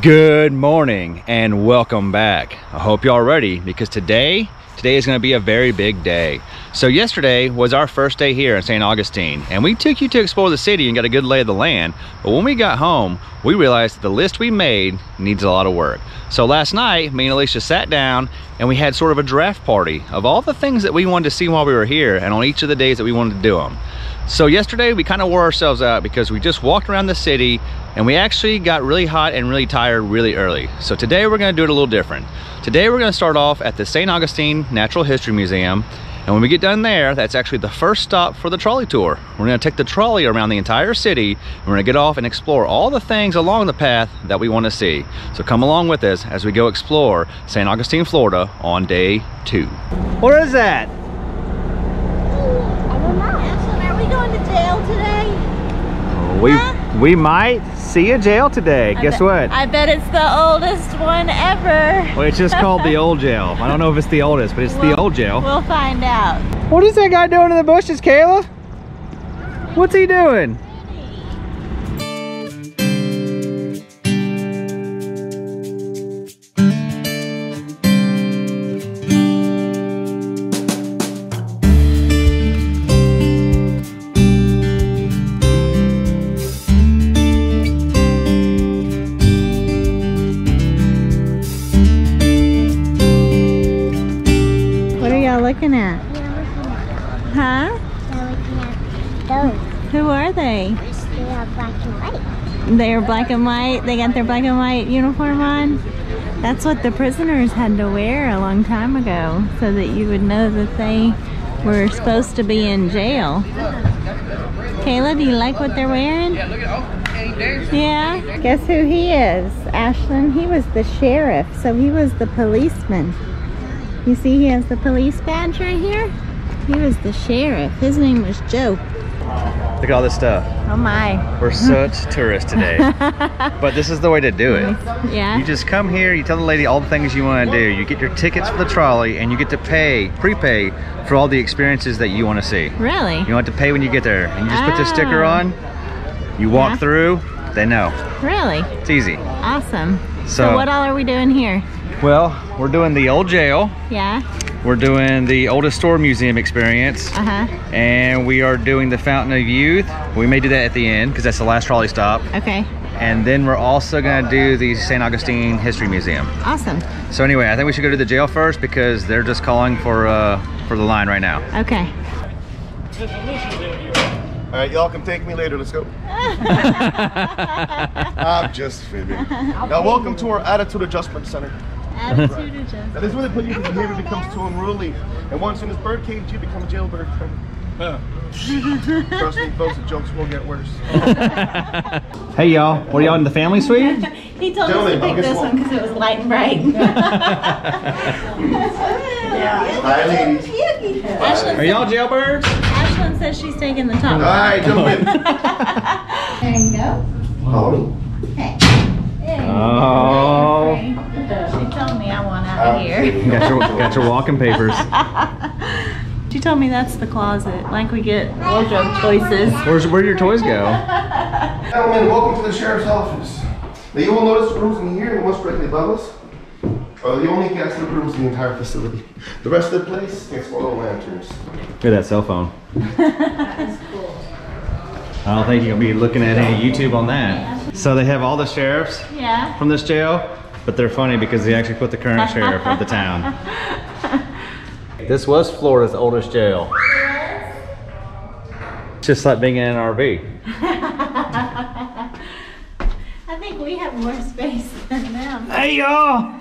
Good morning and welcome back. I hope y'all are ready because today is going to be a very big day. So yesterday was our first day here in St. Augustine, and we took you to explore the city and got a good lay of the land. But when we got home, we realized that the list we made needs a lot of work. So last night, me and Alicia sat down and we had sort of a draft party of all the things that we wanted to see while we were here and on each of the days that we wanted to do them. So yesterday we kind of wore ourselves out because we just walked around the city and we actually got really hot and really tired really early. So today we're going to do it a little different. Today we're going to start off at the St. Augustine Natural History Museum. And when we get done there, that's actually the first stop for the trolley tour. We're going to take the trolley around the entire city. And we're going to get off and explore all the things along the path that we want to see. So come along with us as we go explore St. Augustine, Florida on day 2. What is that? We might see a jail today. Guess what? I bet it's the oldest one ever. Well, it's just called the Old Jail. I don't know if it's the oldest, but it's the Old Jail. We'll find out. What is that guy doing in the bushes, Kayla? What's he doing? They are black and white. They got their black and white uniform on. That's what the prisoners had to wear a long time ago so that you would know that they were supposed to be in jail. Kayla, do you like what they're wearing? Yeah? Guess who he is, Ashlyn? He was the sheriff, so he was the policeman. You see he has the police badge right here? He was the sheriff. His name was Joe. Look at all this stuff. Oh my. We're such tourists today. But this is the way to do it. Yeah. You just come here, you tell the lady all the things you want to do. You get your tickets for the trolley and you get to prepay for all the experiences that you want to see. Really? You don't have to pay when you get there. And you just put the sticker on, you walk through, they know. Really? It's easy. Awesome. So what all are we doing here? Well, we're doing the Old Jail. Yeah. We're doing the Oldest Store Museum experience. And we are doing the Fountain of Youth. We may do that at the end because that's the last trolley stop. Okay. And then we're also going to do the St. Augustine History Museum. Awesome. So anyway, I think we should go to the jail first because they're just calling for the line right now. Okay. All right, y'all can thank me later. Let's go. I'm just fibbing. Now, welcome to our Attitude Adjustment Center. Attitude adjustment. Now, this is where they put you in behavior becomes too unruly. And once in this bird cage, you become a jailbird. Trust me, folks, the jokes will get worse. Hey, y'all. Were y'all in the family suite? He told us to pick this one because it was light and bright. Hi, ladies. Are y'all jailbirds? Ashlyn says she's taking the top. All right, jump in. There you go. Oh. Hey. Oh. She told me I want out of here. Got your walking papers. She told me that's the closet. Like we get wardrobe choices. Where do your toys go? Gentlemen, welcome to the sheriff's office. Now you will notice the rooms in here and what's directly above us are the only casted rooms in the entire facility. The rest of the place is for little lanterns. Look at that cell phone. That's cool. I don't think you're going to be looking at any YouTube on that. So they have all the sheriffs from this jail, but they're funny because they actually put the current sheriff of the town. This was Florida's oldest jail. It's just like being in an RV. I think we have more space than them. Hey y'all!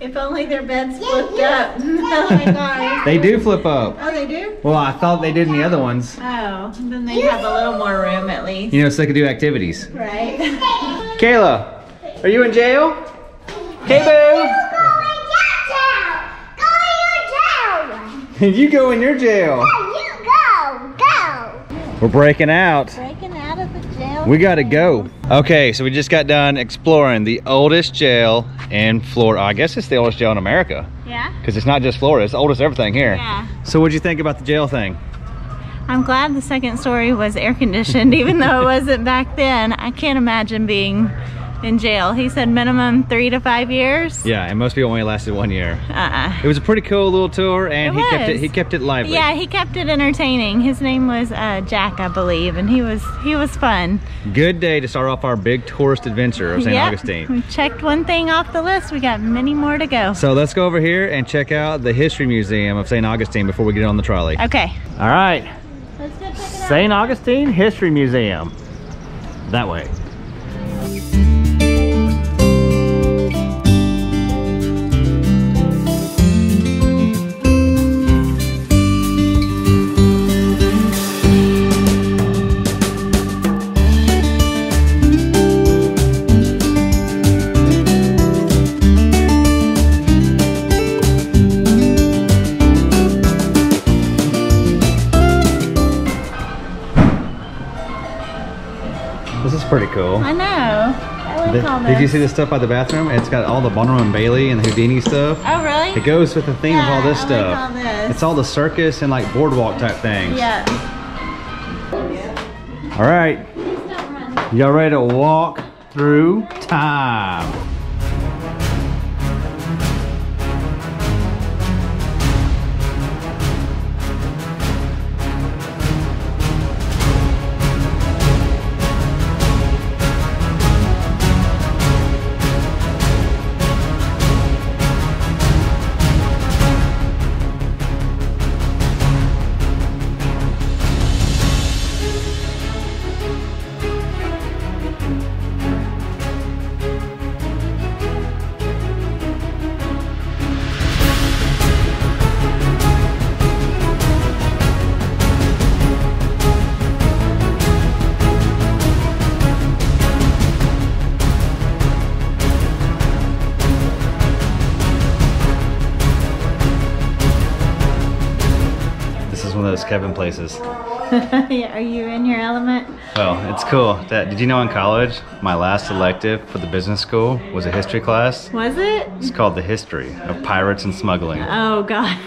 If only their beds flipped up. Oh my God. They do flip up. Oh, they do? Well, I thought they did in the other ones. Oh, then they have a little more room at least. You know, so they could do activities. Right. Kayla, are you in jail? K-Boo! You go in your jail. You go, go. We're breaking out. Breaking out of the jail. We gotta go. Okay, so we just got done exploring the oldest jail in Florida. I guess it's the oldest jail in America. Yeah. Because it's not just Florida, it's the oldest everything here. Yeah. So what'd you think about the jail thing? I'm glad the second story was air conditioned, even though it wasn't back then. I can't imagine being in jail. He said minimum 3 to 5 years. Yeah, and most people only lasted 1 year. It was a pretty cool little tour, and he kept it lively. Yeah, he kept it entertaining. His name was Jack, I believe, and he was fun. Good day to start off our big tourist adventure of St. Augustine. We checked one thing off the list. We got many more to go. So let's go over here and check out the History Museum of St. Augustine before we get on the trolley. Okay. All right. Let's go check it out. St. Augustine History Museum. That way. Pretty cool. I know. I would call this. Did you see the stuff by the bathroom? It's got all the Barnum and Bailey and the Houdini stuff. Oh, really? It goes with the theme of all this stuff. Call this. It's all the circus and like boardwalk type things. Yeah. All right. Y'all ready to walk through time? Kevin places. Yeah, are you in your element? Well, it's cool. That, did you know in college, my last elective for the business school was a history class? Was it? It's called The History of Pirates and Smuggling. Oh, God.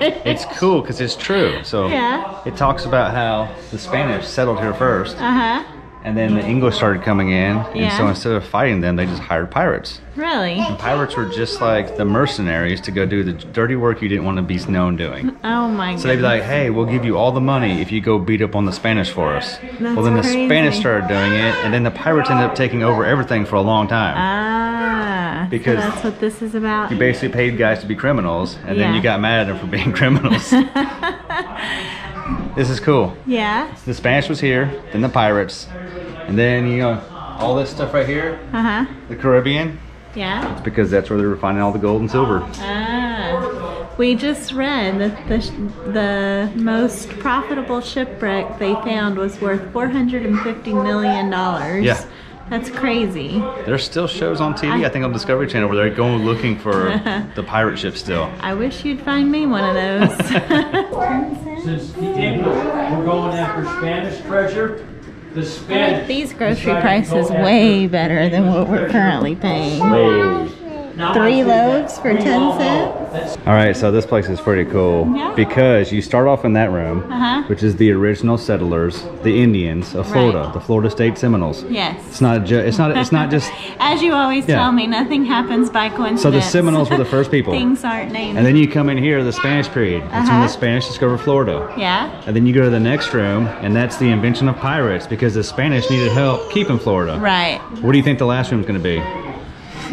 It's cool because it's true. So yeah. It talks about how the Spanish settled here first. Uh-huh. And then the English started coming in, and so instead of fighting them, they just hired pirates. Really? And pirates were just like the mercenaries to go do the dirty work you didn't want to be known doing. Oh my god. So they'd be like, hey, we'll give you all the money if you go beat up on the Spanish for us. That's well, then crazy. The Spanish started doing it, and then the pirates ended up taking over everything for a long time. Ah, because so that's what this is about? You basically paid guys to be criminals, and then you got mad at them for being criminals. This is cool. Yeah. The Spanish was here, then the pirates, and then, you know, all this stuff right here. Uh-huh. The Caribbean. Yeah. It's because that's where they were finding all the gold and silver. Ah. We just read that the most profitable shipwreck they found was worth $450 million. Yeah. That's crazy. There's still shows on TV, I think on Discovery Channel, where they're going looking for the pirate ship still. I wish you'd find me one of those. Since the English were going after Spanish treasure, the Spanish... I mean, these grocery prices way better than what we're currently paying. Wow. 3 loaves for 10 cents. All right, so this place is pretty cool because you start off in that room, which is the original settlers, the Indians of Florida, the Florida State Seminoles. Yes. It's not just. As you always tell me, nothing happens by coincidence. So the Seminoles were the first people. Things aren't named. And then you come in here, the Spanish period. That's when the Spanish discovered Florida. Yeah. And then you go to the next room, and that's the invention of pirates because the Spanish needed help keeping Florida. Right. What do you think the last room's going to be?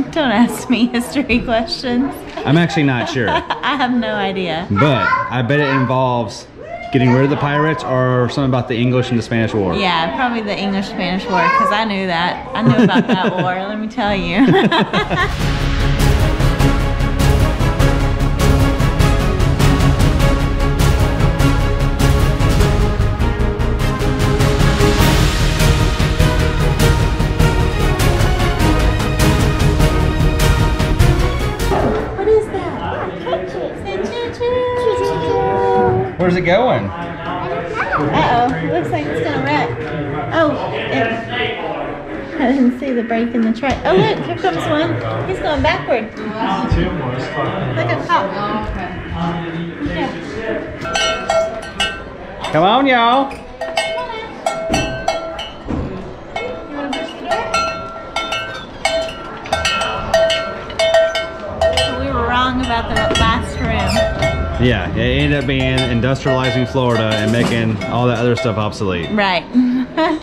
Don't ask me history questions. I'm actually not sure. I have no idea. But I bet it involves getting rid of the pirates or something about the English and the Spanish War. Yeah, probably the English-Spanish War because I knew that. I knew about that war, let me tell you. Where's it going? Uh-oh, looks like it's gonna wreck. Oh, I didn't see the brake in the truck. Oh look, here comes one. He's going backward. Look at Pop. Yeah. Come on, y'all. You wanna push the door? about the last room. Yeah, it ended up being industrializing Florida and making all that other stuff obsolete. Right.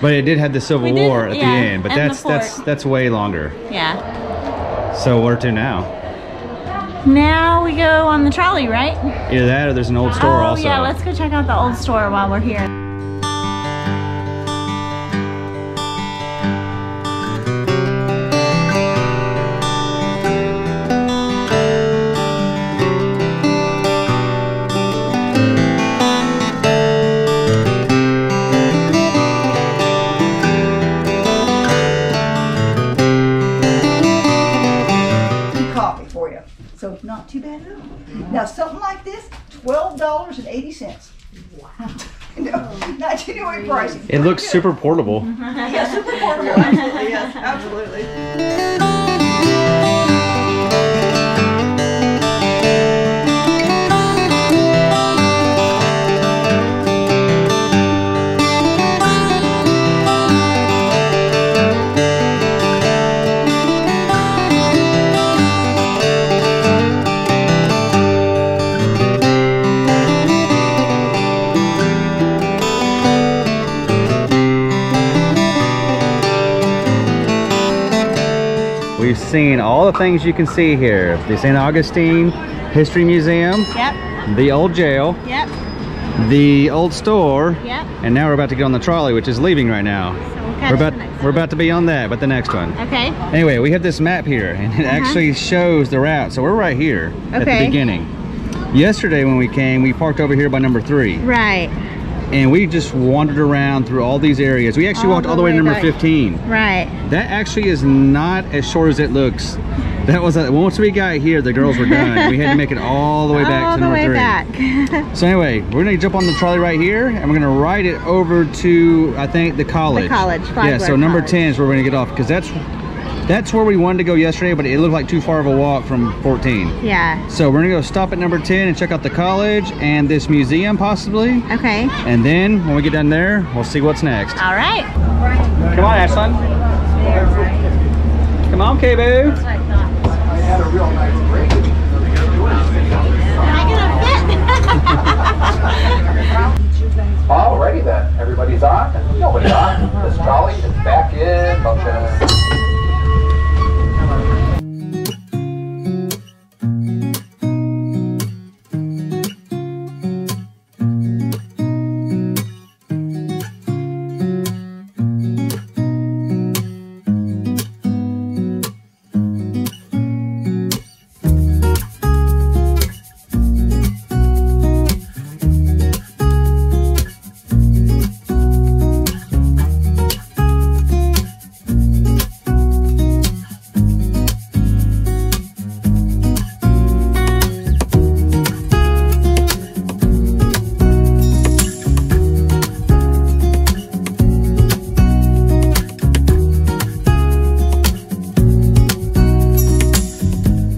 But it did have the Civil War at the end, but that's way longer. Yeah. So where to now? Now we go on the trolley, right? Either that or there's an old store also. Yeah, let's go check out the old store while we're here. Too bad at all. Now something like this, $12.80. Wow. No, not anyway pricing. It looks super portable. Yeah, super portable. Absolutely, yes, absolutely. We've seen all the things you can see here. The St. Augustine History Museum. Yep. The Old Jail. Yep. The Old Store. Yep. And now we're about to get on the trolley, which is leaving right now. So we're about to be on that, but the next one. Okay. Anyway, we have this map here, and it actually shows the route. So we're right here at the beginning. Yesterday when we came, we parked over here by number 3. Right. And we just wandered around through all these areas. We actually walked all the way to number 15. Right. That actually is not as short as it looks. That was a, once we got here, the girls were done. We had to make it all the way back to number 3. So anyway, we're gonna jump on the trolley right here, and we're gonna ride it over to, I think, the college. The college. Flagler, yeah. So number 10 is where we're gonna get off, because that's where we wanted to go yesterday, but it looked like too far of a walk from 14. Yeah. So we're gonna go stop at number 10 and check out the college and this museum possibly. Okay. And then when we get down there, we'll see what's next. All right. Come on, Ashlyn. Come on, K-Boo. That's what I thought. Had a real nice break. Am I gonna fit? Alrighty then, everybody's on. Nobody's on. This trolley is back in motion.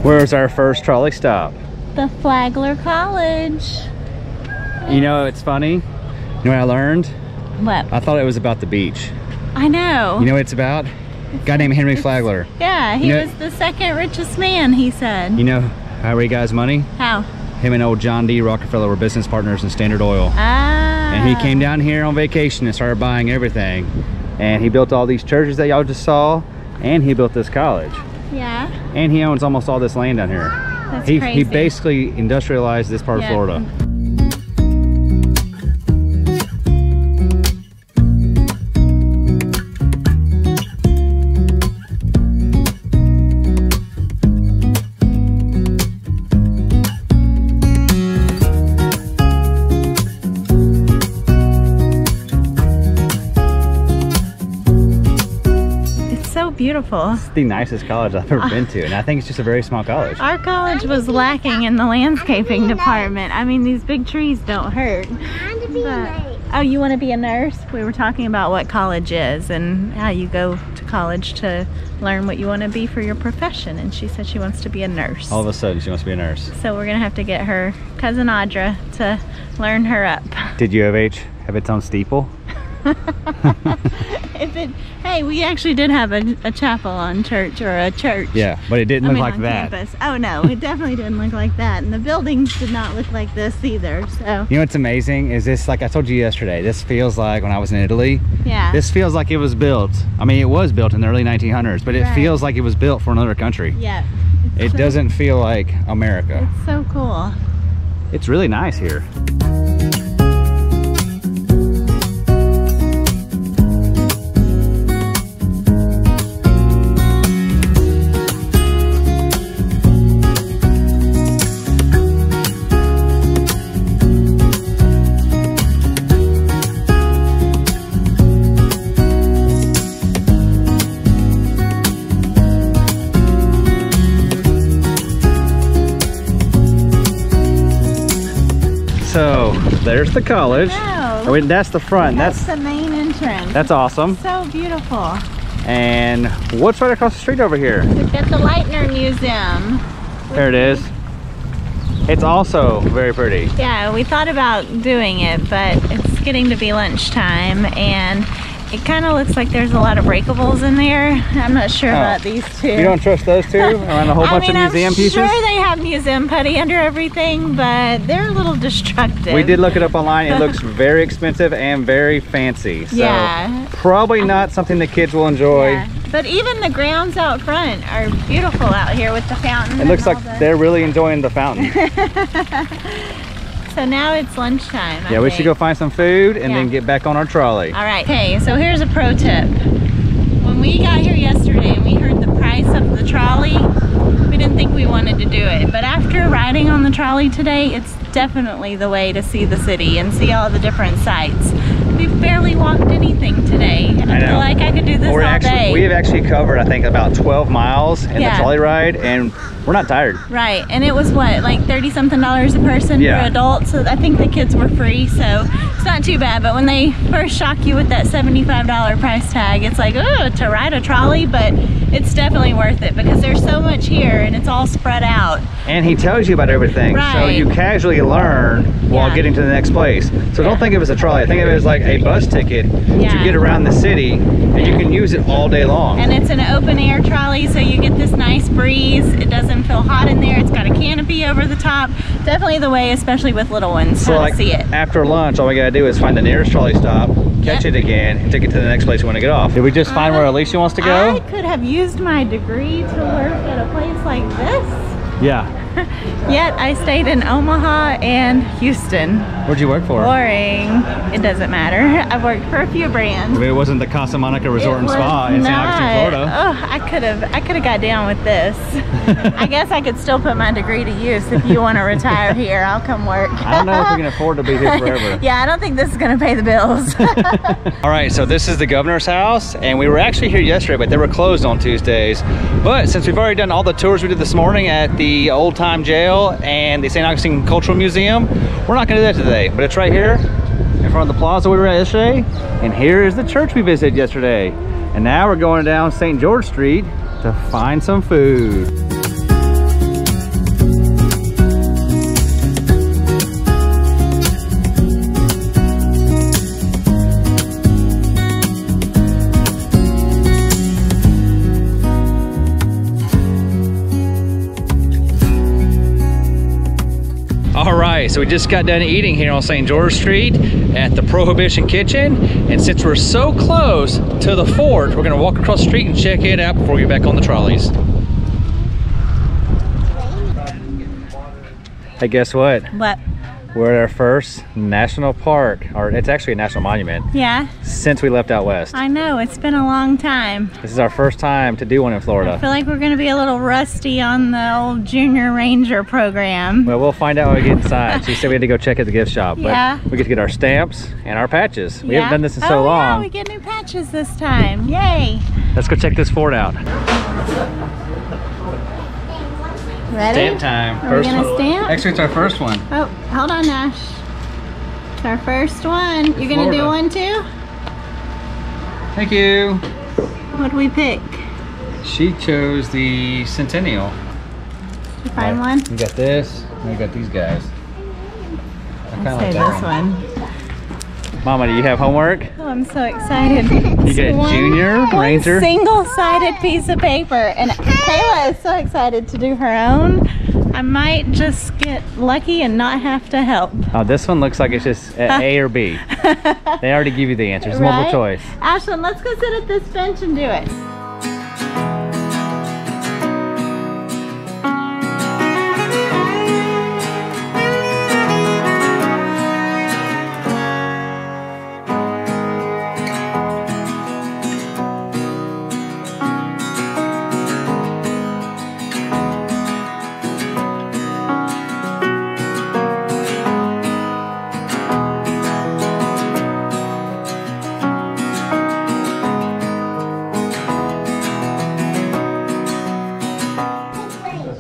Where's our first trolley stop? The Flagler College. You know, it's funny. You know what I learned? What? I thought it was about the beach. I know. You know what it's about? A guy named Henry Flagler. Yeah, he was the second richest man, he said. You know how he got his money? How? Him and old John D. Rockefeller were business partners in Standard Oil. Ah. And he came down here on vacation and started buying everything. And he built all these churches that y'all just saw. And he built this college. Yeah. And he owns almost all this land down here. That's crazy. He basically industrialized this part of Florida. Beautiful. It's the nicest college I've ever been to, and I think it's just a very small college. Our college was lacking in the landscaping department. I mean, these big trees don't hurt. I want to be a nurse. Oh, you want to be a nurse? We were talking about what college is and how you go to college to learn what you want to be for your profession, and she said she wants to be a nurse. All of a sudden, she wants to be a nurse. So we're gonna have to get her cousin Audra to learn her up. Did U of H have its own steeple? If it Hey, we actually did have a chapel on church, or a church. Yeah, but it didn't look like that. Campus. Oh no, it definitely didn't look like that. And the buildings did not look like this either, so. You know what's amazing is this, like I told you yesterday, this feels like when I was in Italy. Yeah. This feels like it was built. I mean, it was built in the early 1900s, but it feels like it was built for another country. Yeah. It doesn't feel like America. It's so cool. It's really nice here. So there's the college. I mean, that's the front. That's the main entrance. That's awesome. It's so beautiful. And what's right across the street over here? We've got the Lightner Museum. There it is. It's also very pretty. Yeah, we thought about doing it, but it's getting to be lunchtime, and it kind of looks like there's a lot of breakables in there. I'm not sure about these two. You don't trust those two? Around a whole bunch of museum pieces? I'm sure they have museum putty under everything, but they're a little destructive. We did look it up online. It looks very expensive and very fancy. So probably not something the kids will enjoy. Yeah. But even the grounds out front are beautiful out here with the fountain. It looks like they're really enjoying the fountain. So now it's lunchtime. Yeah, we should go find some food and then get back on our trolley. All right. Hey, so here's a pro tip. When we got here yesterday and we heard the price of the trolley, we didn't think we wanted to do it. But after riding on the trolley today, it's definitely the way to see the city and see all the different sites. We've barely walked anything today. I feel like I could do this all day. We have actually covered, I think, about 12 miles in the trolley ride, and we're not tired. Right, and it was what, like $30-something a person for adults? So I think the kids were free, so it's not too bad. But when they first shock you with that $75 price tag, it's like, oh, to ride a trolley, but it's definitely worth it because there's so much here and it's all spread out. And he tells you about everything, so you casually learn while getting to the next place. So don't think of it as a trolley. I think of it as like a bus ticket to get around the city, and you can use it all day long. And it's an open air trolley, so you get this nice breeze. It doesn't feel hot in there. It's got a canopy over the top. Definitely the way, especially with little ones, so like to see it. After lunch, all we gotta do is find the nearest trolley stop, catch it again, and take it to the next place you want to get off. Did we just find where Alicia wants to go? I could have used my degree to work at a place like this. Yeah. Yet I stayed in Omaha and Houston. Where'd you work for? Boring. It doesn't matter. I've worked for a few brands. It wasn't the Casa Monica Resort and Spa in St. Augustine, Florida. Oh, I could have got down with this. I guess I could still put my degree to use. If you want to retire here, I'll come work. I don't know if we can afford to be here forever. Yeah, I don't think this is going to pay the bills. All right, so this is the governor's house, and we were actually here yesterday, but they were closed on Tuesdays. But since we've already done all the tours we did this morning at the Old Jail and the St. Augustine Cultural Museum, we're not going to do that today, but it's right here in front of the plaza we were at yesterday, and here is the church we visited yesterday. And now we're going down St. George Street to find some food. So we just got done eating here on St. George Street at the Prohibition Kitchen, and since we're so close to the fort, we're gonna walk across the street and check it out before we get back on the trolleys. Hey, guess what? What? We're at our first national park, or it's actually a national monument. Yeah. Since we left out west. I know, it's been a long time. This is our first time to do one in Florida. I feel like we're gonna be a little rusty on the old Junior Ranger program. Well, we'll find out when we get inside. She said we had to go check at the gift shop. But we get to get our stamps and our patches. We haven't done this in so long. Oh, we get new patches this time. Yay. Let's go check this fort out. Ready? Stamp time. First one. Stamp? Actually, it's our first one. Oh, hold on, Nash. It's our first one. You're going to do one too? Thank you. What'd we pick? She chose the Centennial. Did you find one? We got this, and we got these guys. I kind of like that one. Mama, do you have homework? Oh, I'm so excited. You got Junior, Ranger. Single-sided piece of paper, and Kayla is so excited to do her own. I might just get lucky and not have to help. Oh, this one looks like it's just A or B. They already give you the answers, right? Multiple choice. Ashlyn, let's go sit at this bench and do it.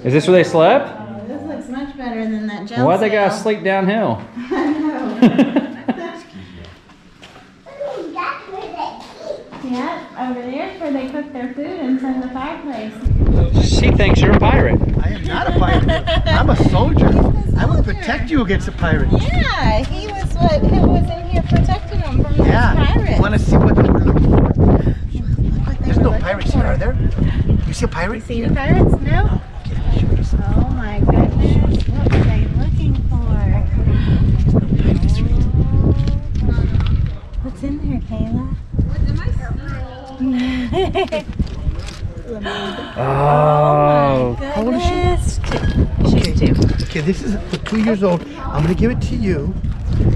Is this where they slept? Oh, this looks much better than that jail. Why they gotta sleep downhill? I know. That's where they eat. Yeah, over there's where they cook their food inside the fireplace. She thinks you're a pirate. I am not a pirate. I'm a soldier. I would protect you against a pirate. Yeah, he was who was in here protecting them from those pirates. You want to see what they were looking for? Well, there's no pirates here, are there? You see a pirate? You see any pirates? No. Oh my goodness, what were they looking for? What's in there, Kayla? What's in my Oh my goodness. She's two. Okay, this is for 2 years old. I'm going to give it to you.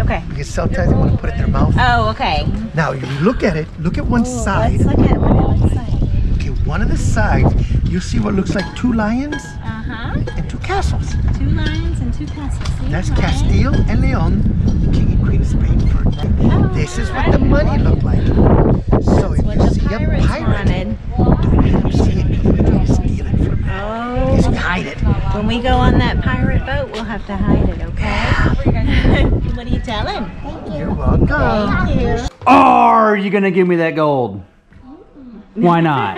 Okay. Because sometimes they want to put it in their mouth. Oh, okay. Now, you look at it. Look at one side. Let's look at one side. Okay, one of the sides, you see what looks like two lions? And two castles. Two lions and two castles. See, that's right? Castile and Leon, the king and queen of Spain. Oh, this is what the money looked like. So if you see a pirate, don't let him see it. You're going to steal it from him. Just hide it. When we go on that pirate boat, we'll have to hide it, okay? What are you telling? Thank you. You're welcome. Thank you. Are you going to give me that gold? Why not?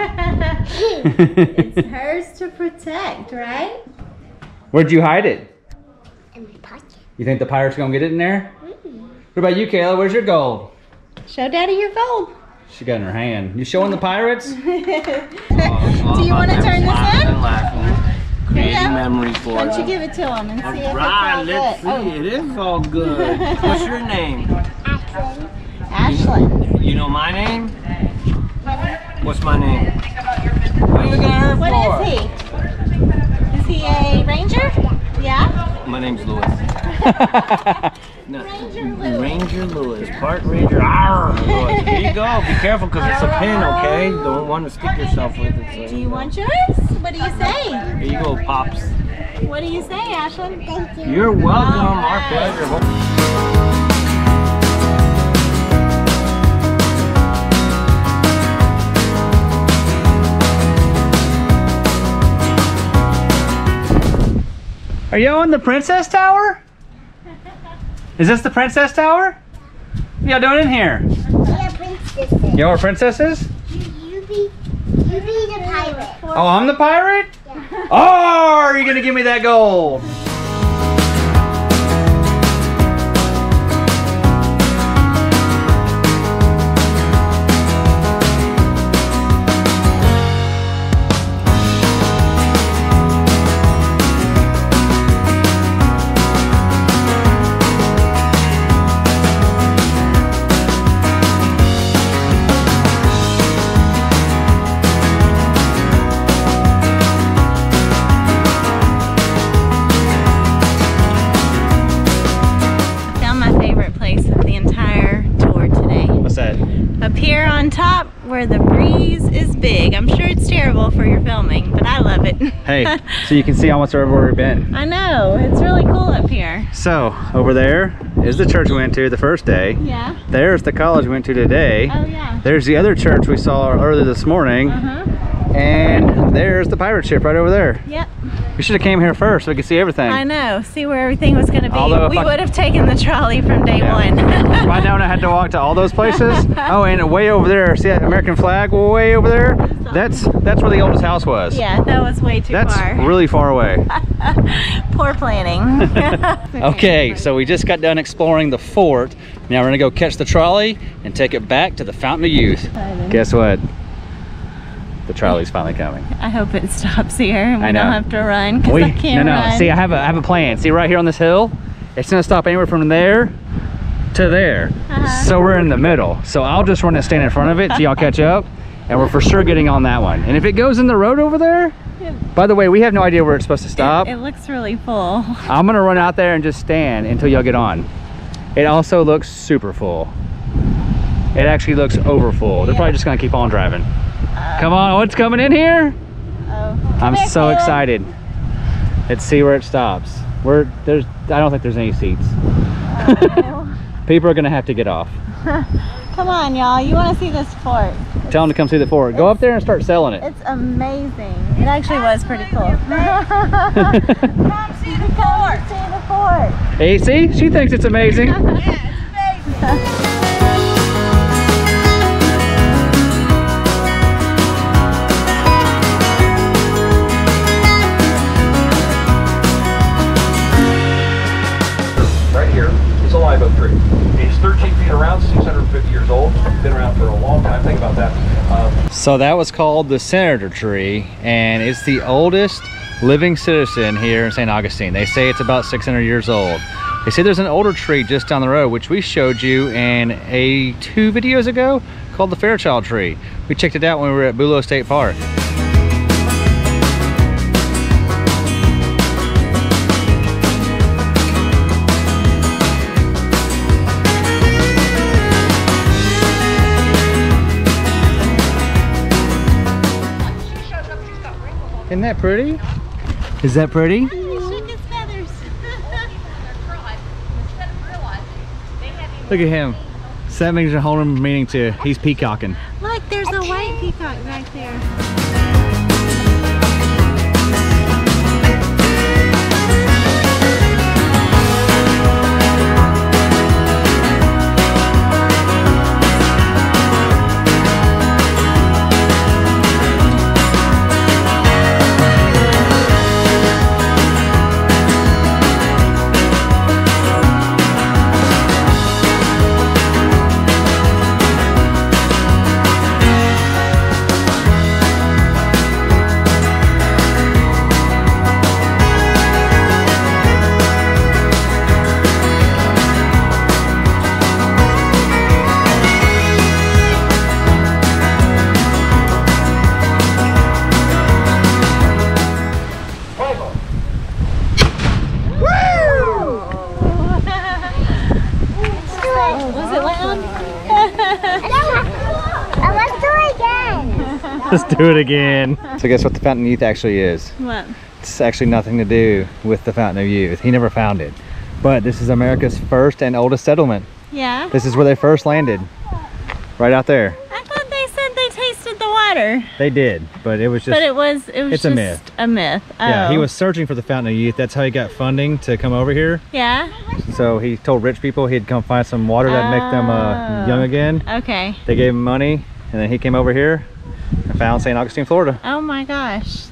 It's hers to protect, right? Where'd you hide it? In my pocket. You think the pirates gonna get it in there? Mm-hmm. What about you, Kayla? Where's your gold? Show Daddy your gold. She got in her hand. You showing the pirates? Do you want to turn this in? Creating memories for them. Why don't you give it to them and see if it's all good? Let's see. Oh. It is all good. What's your name? Ashlyn. Ashlyn. You know my name? What's my name? What are you looking at her for? What is he? Is he a ranger? Yeah? My name's Lewis. No. Ranger Lewis. Ranger Lewis. Park Ranger. Arr, Lewis. Here you go. Be careful because it's a pin, okay? Don't want to stick yourself with it. So. Do you want yours? What do you say? Here you go, Pops. What do you say, Ashlyn? Thank you. You're welcome. Our pleasure. Are you on the Princess Tower? Is this the Princess Tower? What y'all doing in here? We are princesses. Y'all are princesses? You be the pirate. Oh, I'm the pirate? Yeah. Oh, are you gonna give me that gold? Where the breeze is big. I'm sure it's terrible for your filming, but I love it. Hey, so you can see almost everywhere we've been. I know, it's really cool up here. So, over there is the church we went to the first day. Yeah. There's the college we went to today. Oh yeah. There's the other church we saw earlier this morning. And there's the pirate ship right over there. Yep. We should have came here first so we could see everything. I know, see where everything was going to be. Although we would have taken the trolley from day one. If I known I had to walk to all those places. Oh, and way over there, see that American flag way over there? That's where the oldest house was. Yeah, that was way too far. That's really far away. Poor planning. Okay, so we just got done exploring the fort. Now we're going to go catch the trolley and take it back to the Fountain of Youth. Guess what? The trolley's finally coming. I hope it stops here and we don't have to run because I can't run. See, I have a plan. See, right here on this hill, it's going to stop anywhere from there to there. So we're in the middle. So I'll just run and stand in front of it so y'all catch up. And we're for sure getting on that one. And if it goes in the road over there, by the way, we have no idea where it's supposed to stop. It looks really full. I'm going to run out there and just stand until y'all get on. It also looks super full. It actually looks over full. They're probably just going to keep on driving. Come on, what's coming in here? Oh. I'm so excited. Let's see where it stops. I don't think there's any seats. People are gonna have to get off. Come on, y'all. You want to see this fort? Tell them to come see the fort. Go up there and start selling it. It's amazing. It actually was pretty cool. Come see the fort. AC, she thinks it's amazing. Yeah, it's amazing. Tree. He's 13 feet around, 650 years old, been around for a long time. Think about that. So that was called the Senator Tree, and it's the oldest living citizen here in St. Augustine. They say it's about 600 years old. They say there's an older tree just down the road, which we showed you in two videos ago, called the Fairchild Tree. We checked it out when we were at Bulow State Park. Isn't that pretty? Is that pretty? He shook his feathers. Look at him. So that means a whole meaning to he's peacocking. Look, there's a white peacock back there. Let's do it again. So guess what the Fountain of Youth actually is? What? It's actually nothing to do with the Fountain of Youth. He never found it. But this is America's first and oldest settlement. Yeah. This is where they first landed. Right out there. I thought they said they tasted the water. They did, but it was just... But it's just a myth. A myth. Oh. Yeah, he was searching for the Fountain of Youth. That's how he got funding to come over here. Yeah. So he told rich people he'd come find some water that'd make them young again. Okay. They gave him money, and then he came over here. Found St. Augustine, Florida. Oh my gosh. This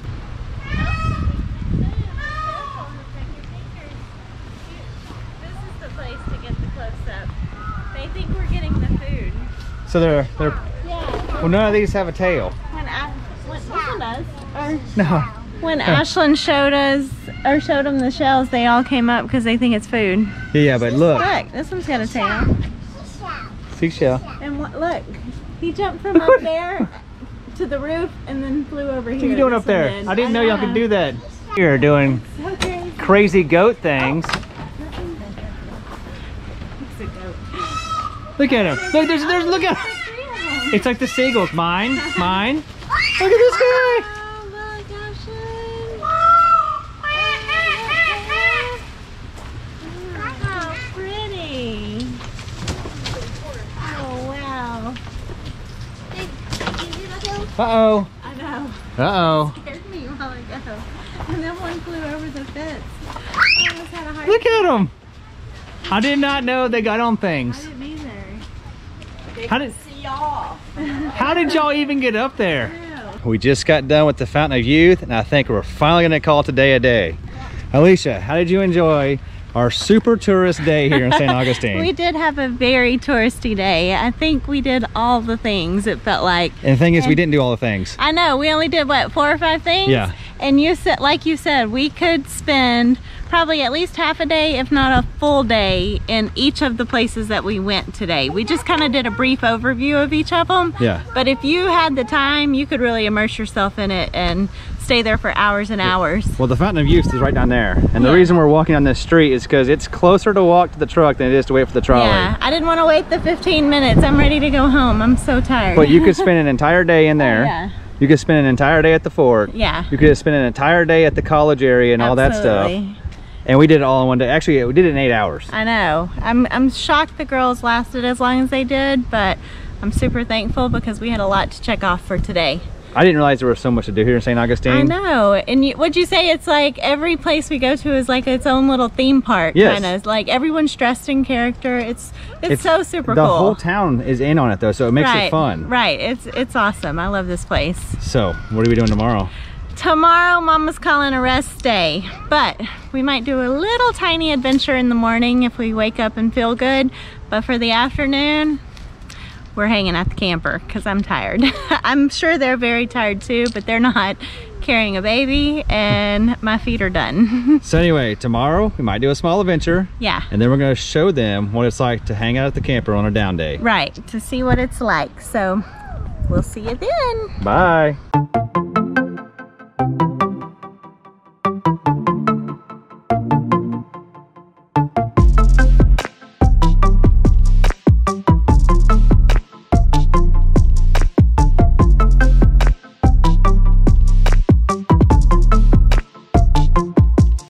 is the place to get the close-up. They think we're getting the food. So well, none of these have a tail. When Ashland showed them the shells, they all came up because they think it's food. Yeah, but look. Look, this one's got a tail. Seashell. And look, he jumped from up there to the roof and then flew over here. What are you doing up there? I didn't know y'all could do that. You're doing crazy goat things. Look at him. Look, look at him. It's like the seagulls. Mine. Look at this guy. Uh-oh. I know. Uh-oh. It scared me while ago. And then one flew over the fence. I almost had a heart. Look at them. I did not know they got on things. I didn't either. They see y'all. How did y'all even get up there? We just got done with the Fountain of Youth, and I think we're finally going to call today a day. Alicia, how did you enjoy our super tourist day here in St. Augustine? We did have a very touristy day. I think we did all the things, it felt like. And the thing is, we didn't do all the things. I know. We only did, what, 4 or 5 things? Yeah. And you said, like you said, we could spend probably at least half a day, if not a full day, in each of the places that we went today. We just kind of did a brief overview of each of them. Yeah. But if you had the time, you could really immerse yourself in it and stay there for hours and hours. Well, the Fountain of Youth is right down there. And the reason we're walking on this street is because it's closer to walk to the truck than it is to wait for the trolley. Yeah, I didn't want to wait the 15 minutes. I'm ready to go home. I'm so tired. But you could spend an entire day in there. Yeah. You could spend an entire day at the Fort. Yeah. You could spend an entire day at the college area and all that stuff. And we did it all in one day. Actually, we did it in 8 hours. I know. I'm shocked the girls lasted as long as they did, but I'm super thankful because we had a lot to check off for today. I didn't realize there was so much to do here in St. Augustine. I know. And would you say it's like every place we go to is like its own little theme park? Yes. Kind of. Like everyone's dressed in character. It's so super cool. The whole town is in on it though, so it makes it fun. Right. It's awesome. I love this place. So, what are we doing tomorrow? Tomorrow, Mama's calling a rest day, but we might do a little tiny adventure in the morning if we wake up and feel good. But for the afternoon, we're hanging at the camper because I'm tired. I'm sure they're very tired too, but they're not carrying a baby and my feet are done. So anyway, tomorrow we might do a small adventure. Yeah. And then we're going to show them what it's like to hang out at the camper on a down day. Right, to see what it's like. So we'll see you then. Bye.